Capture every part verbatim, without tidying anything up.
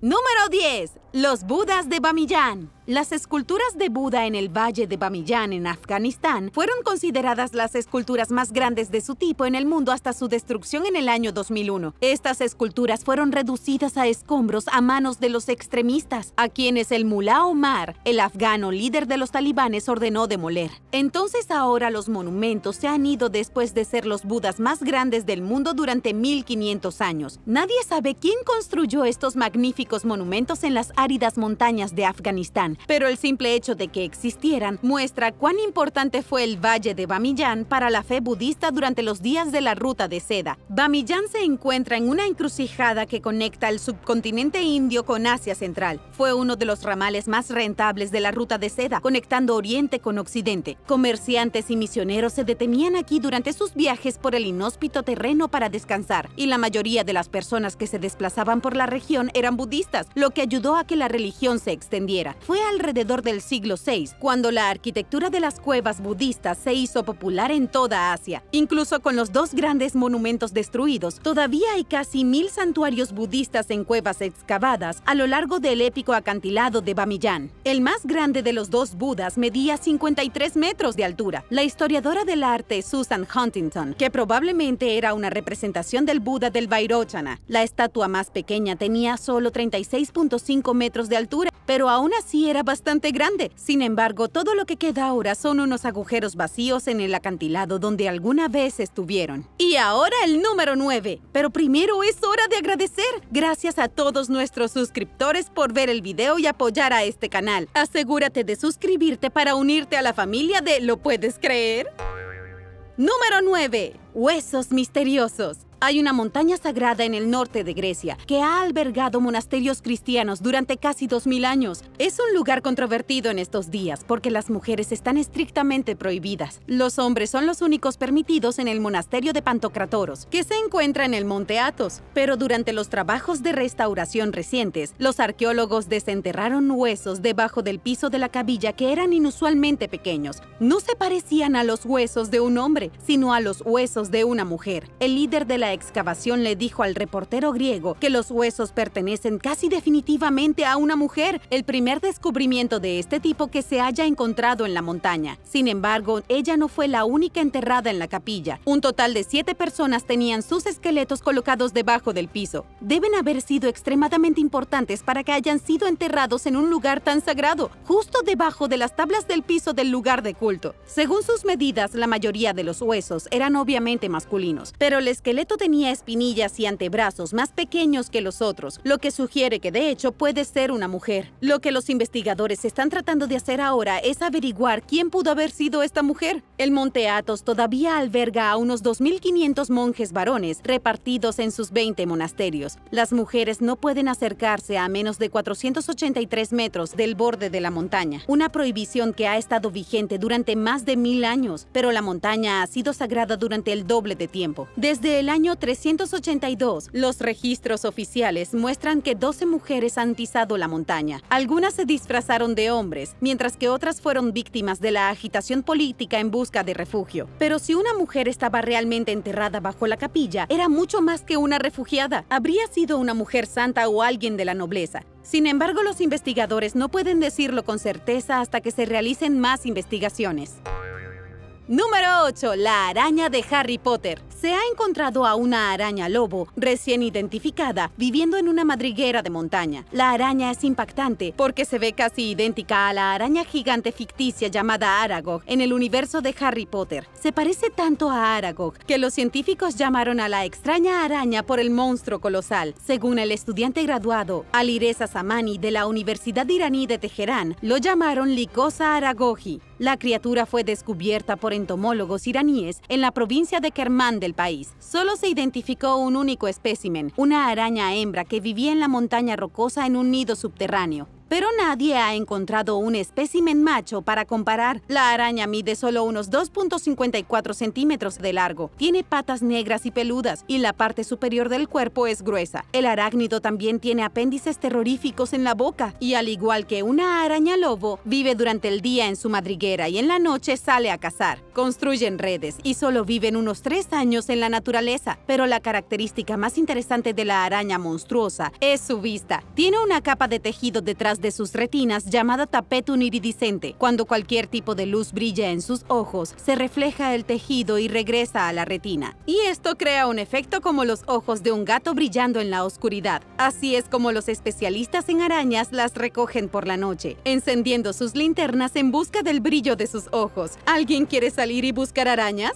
Número diez. Los Budas de Bamiyan. Las esculturas de Buda en el Valle de Bamiyan, en Afganistán, fueron consideradas las esculturas más grandes de su tipo en el mundo hasta su destrucción en el año dos mil uno. Estas esculturas fueron reducidas a escombros a manos de los extremistas, a quienes el mulá Omar, el afgano líder de los talibanes, ordenó demoler. Entonces ahora los monumentos se han ido después de ser los Budas más grandes del mundo durante mil quinientos años. Nadie sabe quién construyó estos magníficos monumentos en las áridas montañas de Afganistán. Pero el simple hecho de que existieran muestra cuán importante fue el Valle de Bamiyan para la fe budista durante los días de la Ruta de Seda. Bamiyan se encuentra en una encrucijada que conecta el subcontinente indio con Asia Central. Fue uno de los ramales más rentables de la Ruta de Seda, conectando Oriente con Occidente. Comerciantes y misioneros se detenían aquí durante sus viajes por el inhóspito terreno para descansar, y la mayoría de las personas que se desplazaban por la región eran budistas, lo que ayudó a que la religión se extendiera. Fue alrededor del siglo sexto, cuando la arquitectura de las cuevas budistas se hizo popular en toda Asia. Incluso con los dos grandes monumentos destruidos, todavía hay casi mil santuarios budistas en cuevas excavadas a lo largo del épico acantilado de Bamiyan. El más grande de los dos Budas medía cincuenta y tres metros de altura. La historiadora del arte Susan Huntington, que probablemente era una representación del Buda del Vairochana, la estatua más pequeña tenía solo treinta y seis punto cinco metros de altura, pero aún así era bastante grande. Sin embargo, todo lo que queda ahora son unos agujeros vacíos en el acantilado donde alguna vez estuvieron. Y ahora el número nueve. Pero primero es hora de agradecer. Gracias a todos nuestros suscriptores por ver el video y apoyar a este canal. Asegúrate de suscribirte para unirte a la familia de ¿Lo puedes creer? Número nueve. Huesos misteriosos. Hay una montaña sagrada en el norte de Grecia que ha albergado monasterios cristianos durante casi dos mil años. Es un lugar controvertido en estos días porque las mujeres están estrictamente prohibidas. Los hombres son los únicos permitidos en el monasterio de Pantocratoros, que se encuentra en el Monte Athos. Pero durante los trabajos de restauración recientes, los arqueólogos desenterraron huesos debajo del piso de la capilla que eran inusualmente pequeños. No se parecían a los huesos de un hombre, sino a los huesos de una mujer. El líder de la La excavación le dijo al reportero griego que los huesos pertenecen casi definitivamente a una mujer, el primer descubrimiento de este tipo que se haya encontrado en la montaña. Sin embargo, ella no fue la única enterrada en la capilla. Un total de siete personas tenían sus esqueletos colocados debajo del piso. Deben haber sido extremadamente importantes para que hayan sido enterrados en un lugar tan sagrado, justo debajo de las tablas del piso del lugar de culto. Según sus medidas, la mayoría de los huesos eran obviamente masculinos, pero el esqueleto tenía espinillas y antebrazos más pequeños que los otros, lo que sugiere que de hecho puede ser una mujer. Lo que los investigadores están tratando de hacer ahora es averiguar quién pudo haber sido esta mujer. El Monte Athos todavía alberga a unos dos mil quinientos monjes varones repartidos en sus veinte monasterios. Las mujeres no pueden acercarse a menos de cuatrocientos ochenta y tres metros del borde de la montaña, una prohibición que ha estado vigente durante más de mil años, pero la montaña ha sido sagrada durante el doble de tiempo. Desde el año trescientos ochenta y dos, los registros oficiales muestran que doce mujeres han pisado la montaña. Algunas se disfrazaron de hombres, mientras que otras fueron víctimas de la agitación política en busca de refugio. Pero si una mujer estaba realmente enterrada bajo la capilla, era mucho más que una refugiada. Habría sido una mujer santa o alguien de la nobleza. Sin embargo, los investigadores no pueden decirlo con certeza hasta que se realicen más investigaciones. Número ocho. La araña de Harry Potter. Se ha encontrado a una araña lobo, recién identificada, viviendo en una madriguera de montaña. La araña es impactante porque se ve casi idéntica a la araña gigante ficticia llamada Aragog en el universo de Harry Potter. Se parece tanto a Aragog que los científicos llamaron a la extraña araña por el monstruo colosal. Según el estudiante graduado Alireza Samani de la Universidad Iraní de Teherán, lo llamaron Lycosa aragoji. La criatura fue descubierta por entomólogos iraníes en la provincia de Kermán del país. Solo se identificó un único espécimen, una araña hembra que vivía en la montaña rocosa en un nido subterráneo. pero nadie ha encontrado un espécimen macho para comparar. La araña mide solo unos dos punto cincuenta y cuatro centímetros de largo, tiene patas negras y peludas, y la parte superior del cuerpo es gruesa. El arácnido también tiene apéndices terroríficos en la boca, y al igual que una araña lobo, vive durante el día en su madriguera y en la noche sale a cazar. Construyen redes y solo viven unos tres años en la naturaleza, pero la característica más interesante de la araña monstruosa es su vista. Tiene una capa de tejido detrás de sus retinas llamada tapetum iridiscente. Cuando cualquier tipo de luz brilla en sus ojos, se refleja el tejido y regresa a la retina. Y esto crea un efecto como los ojos de un gato brillando en la oscuridad. Así es como los especialistas en arañas las recogen por la noche, encendiendo sus linternas en busca del brillo de sus ojos. ¿Alguien quiere salir y buscar arañas?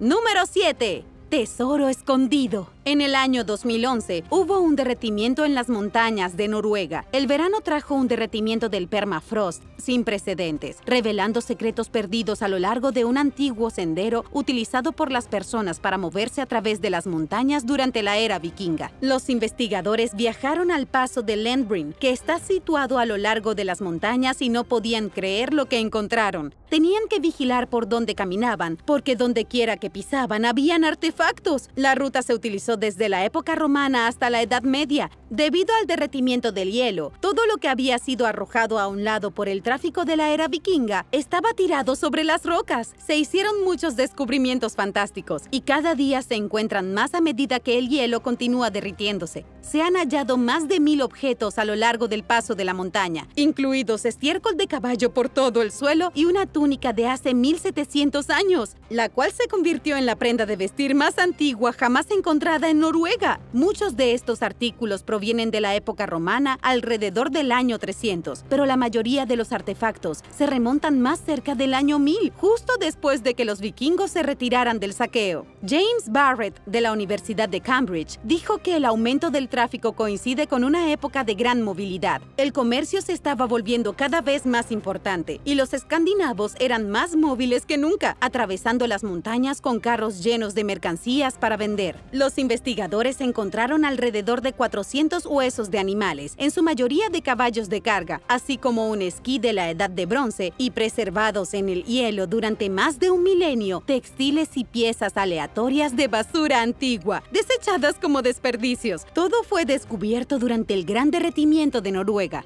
Número siete. Tesoro escondido. En el año dos mil once, hubo un derretimiento en las montañas de Noruega. El verano trajo un derretimiento del permafrost sin precedentes, revelando secretos perdidos a lo largo de un antiguo sendero utilizado por las personas para moverse a través de las montañas durante la era vikinga. Los investigadores viajaron al paso de Lendbrin, que está situado a lo largo de las montañas, y no podían creer lo que encontraron. Tenían que vigilar por dónde caminaban, porque dondequiera que pisaban habían artefactos. La ruta se utilizó desde la época romana hasta la Edad Media. Debido al derretimiento del hielo, todo lo que había sido arrojado a un lado por el tráfico de la era vikinga estaba tirado sobre las rocas. Se hicieron muchos descubrimientos fantásticos y cada día se encuentran más a medida que el hielo continúa derritiéndose. Se han hallado más de mil objetos a lo largo del paso de la montaña, incluidos estiércol de caballo por todo el suelo y una túnica de hace mil setecientos años, la cual se convirtió en la prenda de vestir más antigua jamás encontrada en Noruega. Muchos de estos artículos provienen de la época romana alrededor del año trescientos, pero la mayoría de los artefactos se remontan más cerca del año mil, justo después de que los vikingos se retiraran del saqueo. James Barrett, de la Universidad de Cambridge, dijo que el aumento del tráfico coincide con una época de gran movilidad. El comercio se estaba volviendo cada vez más importante y los escandinavos eran más móviles que nunca, atravesando las montañas con carros llenos de mercancías para vender. Los investigadores encontraron alrededor de cuatrocientos huesos de animales, en su mayoría de caballos de carga, así como un esquí de la Edad de Bronce, y preservados en el hielo durante más de un milenio, textiles y piezas aleatorias de basura antigua, desechadas como desperdicios. Todo fue descubierto durante el gran derretimiento de Noruega.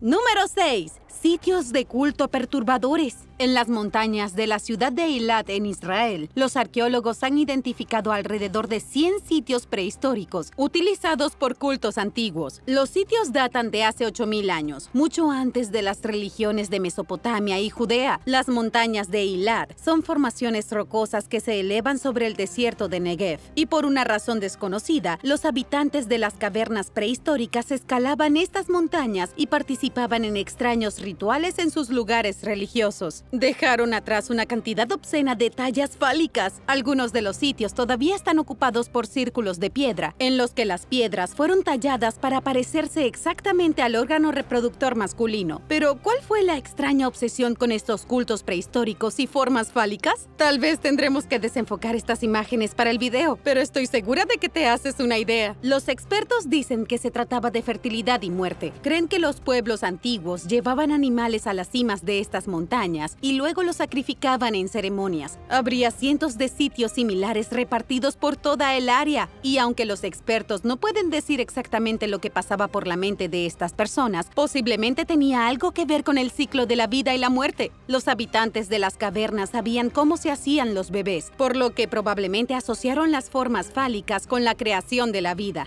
Número seis. Sitios de culto perturbadores. En las montañas de la ciudad de Eilat, en Israel, los arqueólogos han identificado alrededor de cien sitios prehistóricos utilizados por cultos antiguos. Los sitios datan de hace ocho mil años, mucho antes de las religiones de Mesopotamia y Judea. Las montañas de Eilat son formaciones rocosas que se elevan sobre el desierto de Negev, y por una razón desconocida, los habitantes de las cavernas prehistóricas escalaban estas montañas y participaban en extraños rituales rituales en sus lugares religiosos. Dejaron atrás una cantidad obscena de tallas fálicas. Algunos de los sitios todavía están ocupados por círculos de piedra, en los que las piedras fueron talladas para parecerse exactamente al órgano reproductor masculino. Pero, ¿cuál fue la extraña obsesión con estos cultos prehistóricos y formas fálicas? Tal vez tendremos que desenfocar estas imágenes para el video, pero estoy segura de que te haces una idea. Los expertos dicen que se trataba de fertilidad y muerte. Creen que los pueblos antiguos llevaban a animales a las cimas de estas montañas y luego los sacrificaban en ceremonias. Habría cientos de sitios similares repartidos por toda el área, y aunque los expertos no pueden decir exactamente lo que pasaba por la mente de estas personas, posiblemente tenía algo que ver con el ciclo de la vida y la muerte. Los habitantes de las cavernas sabían cómo se hacían los bebés, por lo que probablemente asociaron las formas fálicas con la creación de la vida.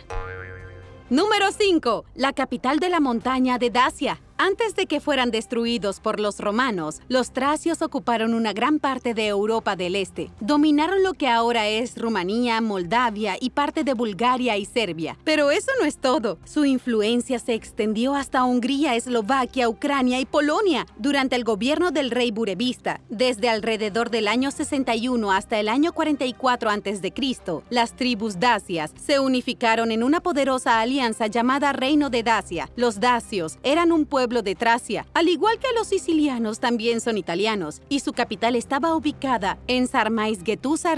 Número cinco. La capital de la montaña de Dacia. Antes de que fueran destruidos por los romanos, los tracios ocuparon una gran parte de Europa del Este. Dominaron lo que ahora es Rumanía, Moldavia y parte de Bulgaria y Serbia. Pero eso no es todo. Su influencia se extendió hasta Hungría, Eslovaquia, Ucrania y Polonia durante el gobierno del rey Burevista. Desde alrededor del año sesenta y uno hasta el año cuarenta y cuatro antes de Cristo, las tribus dacias se unificaron en una poderosa alianza llamada Reino de Dacia. Los dacios eran un pueblo pueblo de Tracia. Al igual que los sicilianos, también son italianos, y su capital estaba ubicada en Sarmais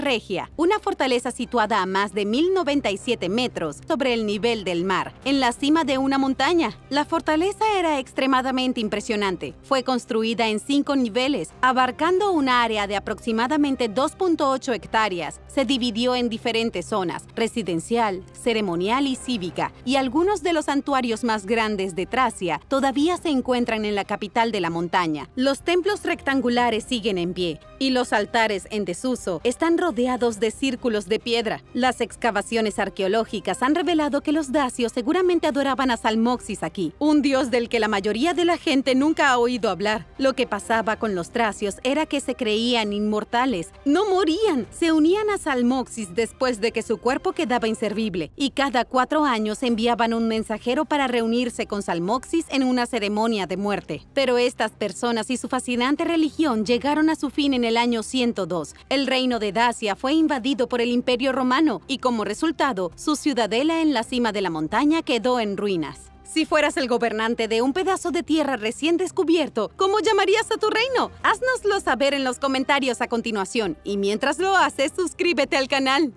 Regia, una fortaleza situada a más de mil noventa y siete metros sobre el nivel del mar, en la cima de una montaña. La fortaleza era extremadamente impresionante. Fue construida en cinco niveles, abarcando una área de aproximadamente dos punto ocho hectáreas. Se dividió en diferentes zonas, residencial, ceremonial y cívica, y algunos de los santuarios más grandes de Tracia todavía se encuentran en la capital de la montaña. Los templos rectangulares siguen en pie, y los altares en desuso están rodeados de círculos de piedra. Las excavaciones arqueológicas han revelado que los dacios seguramente adoraban a Salmoxis aquí, un dios del que la mayoría de la gente nunca ha oído hablar. Lo que pasaba con los tracios era que se creían inmortales, no morían, se unían a Salmoxis después de que su cuerpo quedaba inservible, y cada cuatro años enviaban un mensajero para reunirse con Salmoxis en una ceremonia de muerte. Pero estas personas y su fascinante religión llegaron a su fin en el año ciento dos. El reino de Dacia fue invadido por el Imperio Romano y como resultado, su ciudadela en la cima de la montaña quedó en ruinas. Si fueras el gobernante de un pedazo de tierra recién descubierto, ¿cómo llamarías a tu reino? Háznoslo saber en los comentarios a continuación. Y mientras lo haces, suscríbete al canal.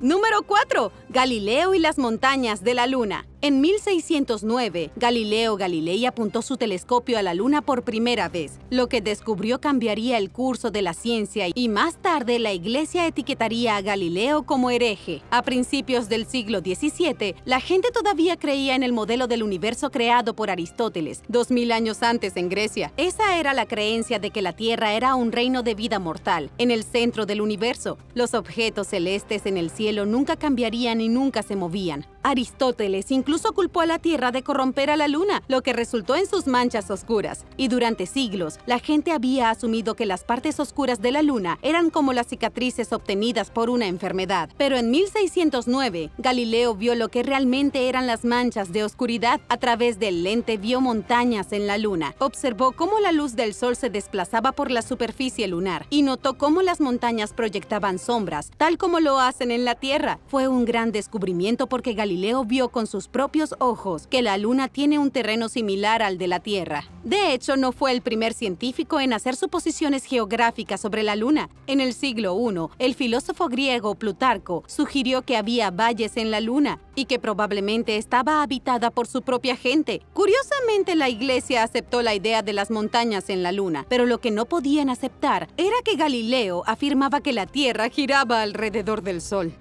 Número cuatro. Galileo y las montañas de la luna. En mil seiscientos nueve, Galileo Galilei apuntó su telescopio a la Luna por primera vez. Lo que descubrió cambiaría el curso de la ciencia y más tarde la Iglesia etiquetaría a Galileo como hereje. A principios del siglo diecisiete, la gente todavía creía en el modelo del universo creado por Aristóteles, dos mil años antes en Grecia. Esa era la creencia de que la Tierra era un reino de vida mortal, en el centro del universo. Los objetos celestes en el cielo nunca cambiarían y nunca se movían. Aristóteles incluso culpó a la Tierra de corromper a la Luna, lo que resultó en sus manchas oscuras. Y durante siglos, la gente había asumido que las partes oscuras de la Luna eran como las cicatrices obtenidas por una enfermedad. Pero en mil seiscientos nueve, Galileo vio lo que realmente eran las manchas de oscuridad. A través del lente vio montañas en la Luna, observó cómo la luz del sol se desplazaba por la superficie lunar y notó cómo las montañas proyectaban sombras, tal como lo hacen en la Tierra. Fue un gran descubrimiento porque Galileo Galileo vio con sus propios ojos que la Luna tiene un terreno similar al de la Tierra. De hecho, no fue el primer científico en hacer suposiciones geográficas sobre la Luna. En el siglo primero, el filósofo griego Plutarco sugirió que había valles en la Luna y que probablemente estaba habitada por su propia gente. Curiosamente, la Iglesia aceptó la idea de las montañas en la Luna, pero lo que no podían aceptar era que Galileo afirmaba que la Tierra giraba alrededor del Sol.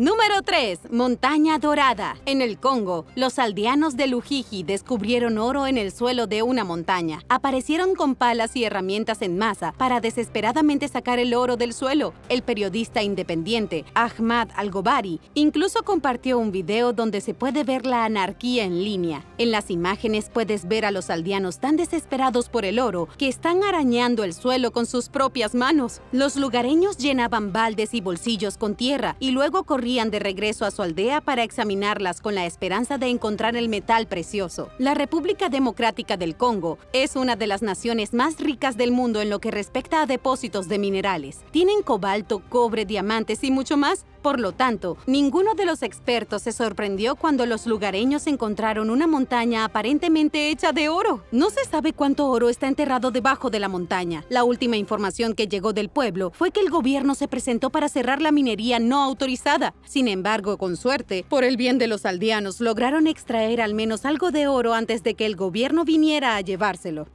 Número tres. Montaña dorada. En el Congo, los aldeanos de Lujiji descubrieron oro en el suelo de una montaña. Aparecieron con palas y herramientas en masa para desesperadamente sacar el oro del suelo. El periodista independiente Ahmad Algobari incluso compartió un video donde se puede ver la anarquía en línea. En las imágenes puedes ver a los aldeanos tan desesperados por el oro que están arañando el suelo con sus propias manos. Los lugareños llenaban baldes y bolsillos con tierra y luego corrían de regreso a su aldea para examinarlas con la esperanza de encontrar el metal precioso. La República Democrática del Congo es una de las naciones más ricas del mundo en lo que respecta a depósitos de minerales. Tienen cobalto, cobre, diamantes y mucho más. Por lo tanto, ninguno de los expertos se sorprendió cuando los lugareños encontraron una montaña aparentemente hecha de oro. No se sabe cuánto oro está enterrado debajo de la montaña. La última información que llegó del pueblo fue que el gobierno se presentó para cerrar la minería no autorizada. Sin embargo, con suerte, por el bien de los aldeanos, lograron extraer al menos algo de oro antes de que el gobierno viniera a llevárselo.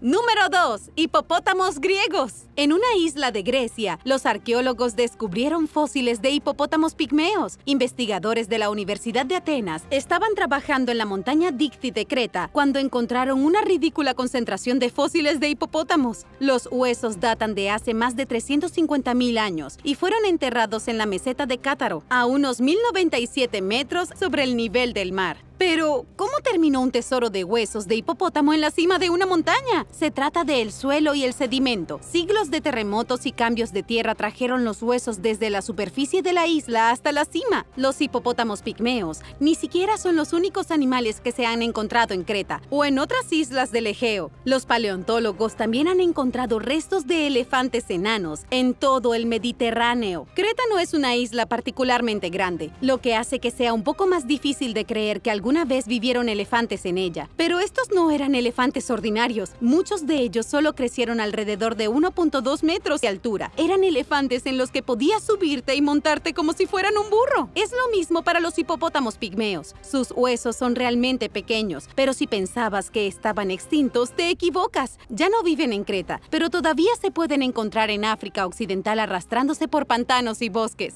Número dos. Hipopótamos griegos. En una isla de Grecia, los arqueólogos descubrieron fósiles de hipopótamos pigmeos. Investigadores de la Universidad de Atenas estaban trabajando en la montaña Dicti de Creta cuando encontraron una ridícula concentración de fósiles de hipopótamos. Los huesos datan de hace más de trescientos cincuenta mil años y fueron enterrados en la meseta de Cátaro, a unos mil noventa y siete metros sobre el nivel del mar. Pero, ¿cómo terminó un tesoro de huesos de hipopótamo en la cima de una montaña? Se trata del suelo y el sedimento. Siglos de terremotos y cambios de tierra trajeron los huesos desde la superficie de la isla hasta la cima. Los hipopótamos pigmeos ni siquiera son los únicos animales que se han encontrado en Creta o en otras islas del Egeo. Los paleontólogos también han encontrado restos de elefantes enanos en todo el Mediterráneo. Creta no es una isla particularmente grande, lo que hace que sea un poco más difícil de creer que algún alguna vez vivieron elefantes en ella. Pero estos no eran elefantes ordinarios. Muchos de ellos solo crecieron alrededor de uno punto dos metros de altura. Eran elefantes en los que podías subirte y montarte como si fueran un burro. Es lo mismo para los hipopótamos pigmeos. Sus huesos son realmente pequeños, pero si pensabas que estaban extintos, te equivocas. Ya no viven en Creta, pero todavía se pueden encontrar en África Occidental arrastrándose por pantanos y bosques.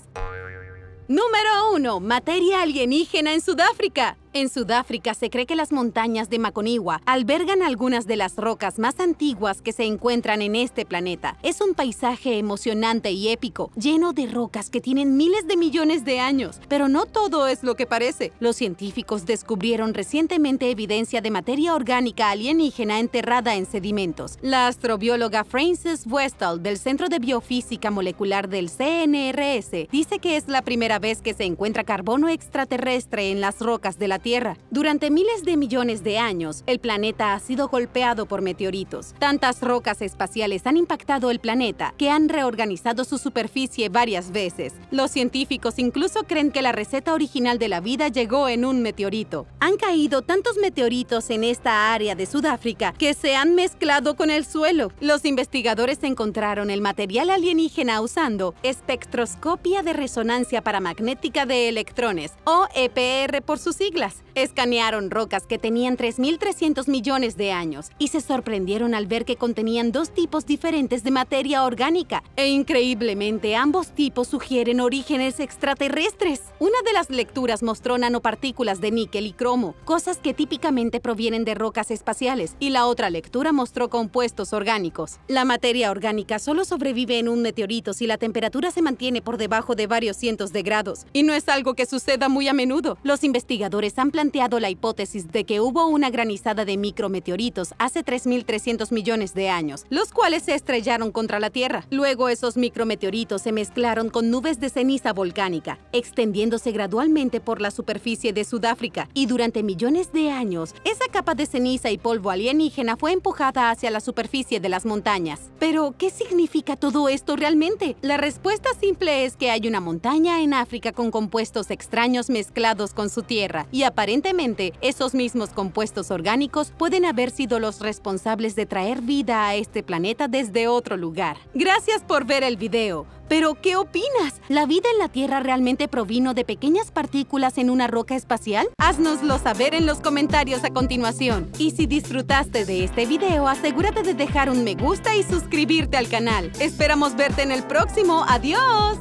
Número uno. Materia alienígena en Sudáfrica. En Sudáfrica se cree que las montañas de Maconigua albergan algunas de las rocas más antiguas que se encuentran en este planeta. Es un paisaje emocionante y épico, lleno de rocas que tienen miles de millones de años. Pero no todo es lo que parece. Los científicos descubrieron recientemente evidencia de materia orgánica alienígena enterrada en sedimentos. La astrobióloga Frances Westall del Centro de Biofísica Molecular del C N R S dice que es la primera vez que se encuentra carbono extraterrestre en las rocas de la Tierra. Durante miles de millones de años, el planeta ha sido golpeado por meteoritos. Tantas rocas espaciales han impactado el planeta que han reorganizado su superficie varias veces. Los científicos incluso creen que la receta original de la vida llegó en un meteorito. Han caído tantos meteoritos en esta área de Sudáfrica que se han mezclado con el suelo. Los investigadores encontraron el material alienígena usando espectroscopia de resonancia paramagnética de electrones, o E P R por sus siglas. Escanearon rocas que tenían tres mil trescientos millones de años y se sorprendieron al ver que contenían dos tipos diferentes de materia orgánica. E increíblemente, ambos tipos sugieren orígenes extraterrestres. Una de las lecturas mostró nanopartículas de níquel y cromo, cosas que típicamente provienen de rocas espaciales, y la otra lectura mostró compuestos orgánicos. La materia orgánica solo sobrevive en un meteorito si la temperatura se mantiene por debajo de varios cientos de grados, y no es algo que suceda muy a menudo. Los investigadores han planteado la hipótesis de que hubo una granizada de micrometeoritos hace tres mil trescientos millones de años, los cuales se estrellaron contra la Tierra. Luego esos micrometeoritos se mezclaron con nubes de ceniza volcánica, extendiéndose gradualmente por la superficie de Sudáfrica, y durante millones de años, esa capa de ceniza y polvo alienígena fue empujada hacia la superficie de las montañas. Pero, ¿qué significa todo esto realmente? La respuesta simple es que hay una montaña en África con compuestos extraños mezclados con su tierra, y aparentemente, esos mismos compuestos orgánicos pueden haber sido los responsables de traer vida a este planeta desde otro lugar. Gracias por ver el video. ¿Pero qué opinas? ¿La vida en la Tierra realmente provino de pequeñas partículas en una roca espacial? Haznoslo saber en los comentarios a continuación. Y si disfrutaste de este video, asegúrate de dejar un me gusta y suscribirte al canal. Esperamos verte en el próximo. ¡Adiós!